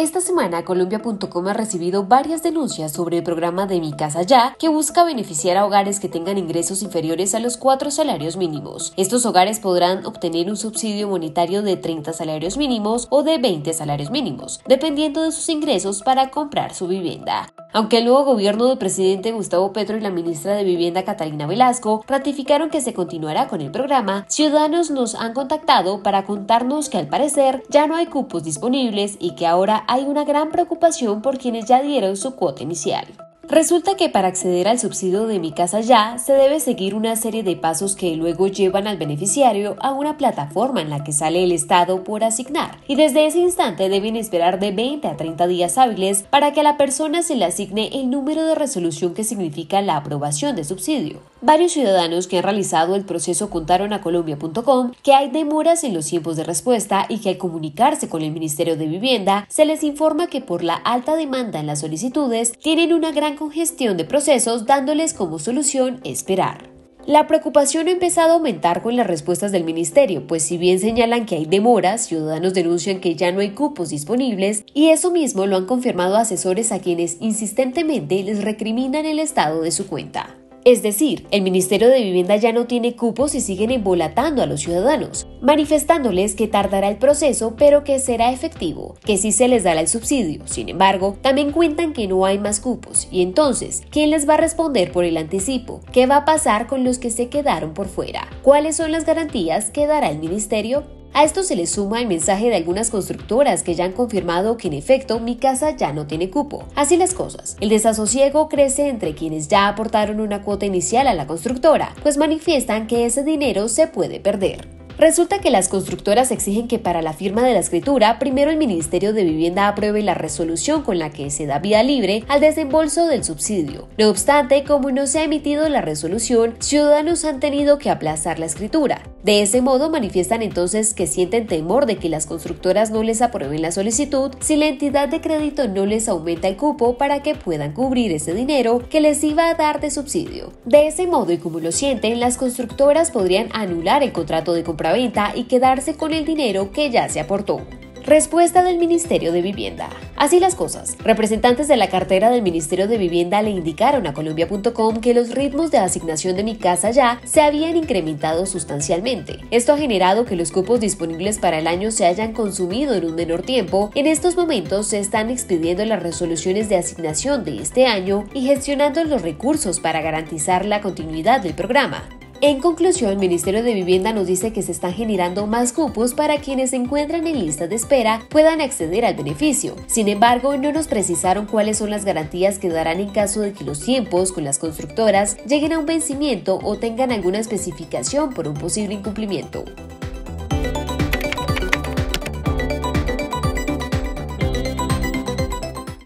Esta semana Colombia.com ha recibido varias denuncias sobre el programa de Mi Casa Ya, que busca beneficiar a hogares que tengan ingresos inferiores a los 4 salarios mínimos. Estos hogares podrán obtener un subsidio monetario de 30 salarios mínimos o de 20 salarios mínimos, dependiendo de sus ingresos para comprar su vivienda. Aunque el nuevo gobierno del presidente Gustavo Petro y la ministra de Vivienda Catalina Velasco ratificaron que se continuará con el programa, ciudadanos nos han contactado para contarnos que al parecer ya no hay cupos disponibles y que ahora hay una gran preocupación por quienes ya dieron su cuota inicial. Resulta que para acceder al subsidio de Mi Casa Ya se debe seguir una serie de pasos que luego llevan al beneficiario a una plataforma en la que sale el Estado por asignar, y desde ese instante deben esperar de 20 a 30 días hábiles para que a la persona se le asigne el número de resolución que significa la aprobación de subsidio. Varios ciudadanos que han realizado el proceso contaron a Colombia.com que hay demoras en los tiempos de respuesta y que al comunicarse con el Ministerio de Vivienda se les informa que por la alta demanda en las solicitudes tienen una gran congestión de procesos, dándoles como solución esperar. La preocupación ha empezado a aumentar con las respuestas del ministerio, pues si bien señalan que hay demoras, ciudadanos denuncian que ya no hay cupos disponibles, y eso mismo lo han confirmado asesores a quienes insistentemente les recriminan el estado de su cuenta. Es decir, el Ministerio de Vivienda ya no tiene cupos y siguen embolatando a los ciudadanos, manifestándoles que tardará el proceso pero que será efectivo, que sí se les dará el subsidio. Sin embargo, también cuentan que no hay más cupos y entonces, ¿quién les va a responder por el anticipo? ¿Qué va a pasar con los que se quedaron por fuera? ¿Cuáles son las garantías que dará el ministerio? A esto se le suma el mensaje de algunas constructoras que ya han confirmado que en efecto Mi Casa Ya no tiene cupo. Así las cosas, el desasosiego crece entre quienes ya aportaron una cuota inicial a la constructora, pues manifiestan que ese dinero se puede perder. Resulta que las constructoras exigen que para la firma de la escritura, primero el Ministerio de Vivienda apruebe la resolución con la que se da vía libre al desembolso del subsidio. No obstante, como no se ha emitido la resolución, ciudadanos han tenido que aplazar la escritura. De ese modo, manifiestan entonces que sienten temor de que las constructoras no les aprueben la solicitud si la entidad de crédito no les aumenta el cupo para que puedan cubrir ese dinero que les iba a dar de subsidio. De ese modo y como lo sienten, las constructoras podrían anular el contrato de compra venta y quedarse con el dinero que ya se aportó. Respuesta del Ministerio de Vivienda. Así las cosas, representantes de la cartera del Ministerio de Vivienda le indicaron a Colombia.com que los ritmos de asignación de Mi Casa Ya se habían incrementado sustancialmente. Esto ha generado que los cupos disponibles para el año se hayan consumido en un menor tiempo. En estos momentos se están expidiendo las resoluciones de asignación de este año y gestionando los recursos para garantizar la continuidad del programa. En conclusión, el Ministerio de Vivienda nos dice que se están generando más cupos para quienes se encuentran en lista de espera puedan acceder al beneficio. Sin embargo, no nos precisaron cuáles son las garantías que darán en caso de que los tiempos con las constructoras lleguen a un vencimiento o tengan alguna especificación por un posible incumplimiento.